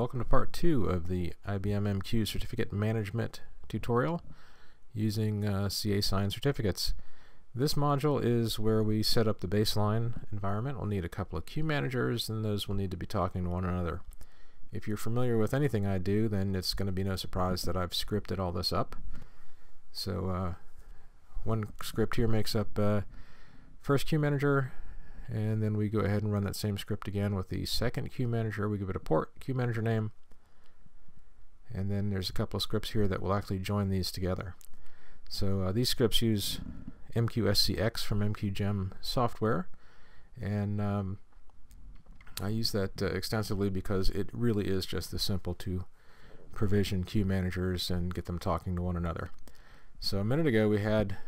Welcome to part 2 of the IBM MQ certificate management tutorial using CA Sign certificates. This module is where we set up the baseline environment. We'll need a couple of queue managers, and those will need to be talking to one another. If you're familiar with anything I do, then it's going to be no surprise that I've scripted all this up. So one script here makes up first queue manager, and then we go ahead and run that same script again with the second queue manager. We give it a port, queue manager name, and then there's a couple of scripts here that will actually join these together. So these scripts use MQSCX from MQGem software, and I use that extensively because it really is just as simple to provision queue managers and get them talking to one another. So a minute ago we had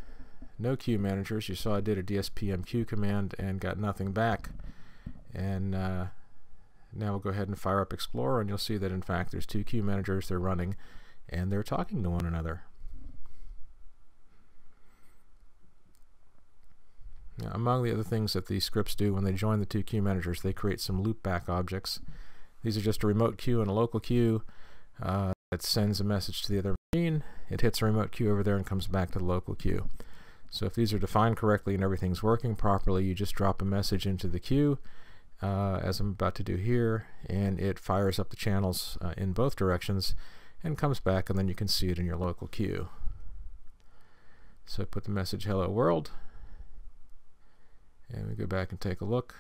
no queue managers. You saw I did a DSPMQ command and got nothing back, and now we'll go ahead and fire up Explorer, and you'll see that in fact there's two queue managers. They're running and they're talking to one another. Now, among the other things that these scripts do when they join the two queue managers, they create some loopback objects. These are just a remote queue and a local queue that sends a message to the other machine. It hits a remote queue over there and comes back to the local queue. So if these are defined correctly and everything's working properly, you just drop a message into the queue, as I'm about to do here, and it fires up the channels in both directions and comes back, and then you can see it in your local queue. So I put the message "Hello World," and we go back and take a look,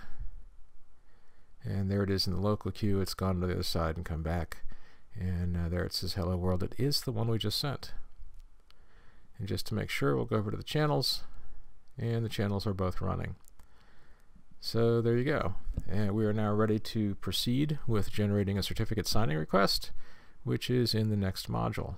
and there it is in the local queue. It's gone to the other side and come back, and there it says "Hello World." It is the one we just sent. And just to make sure, we'll go over to the channels, and the channels are both running. So there you go, and we are now ready to proceed with generating a certificate signing request, which is in the next module.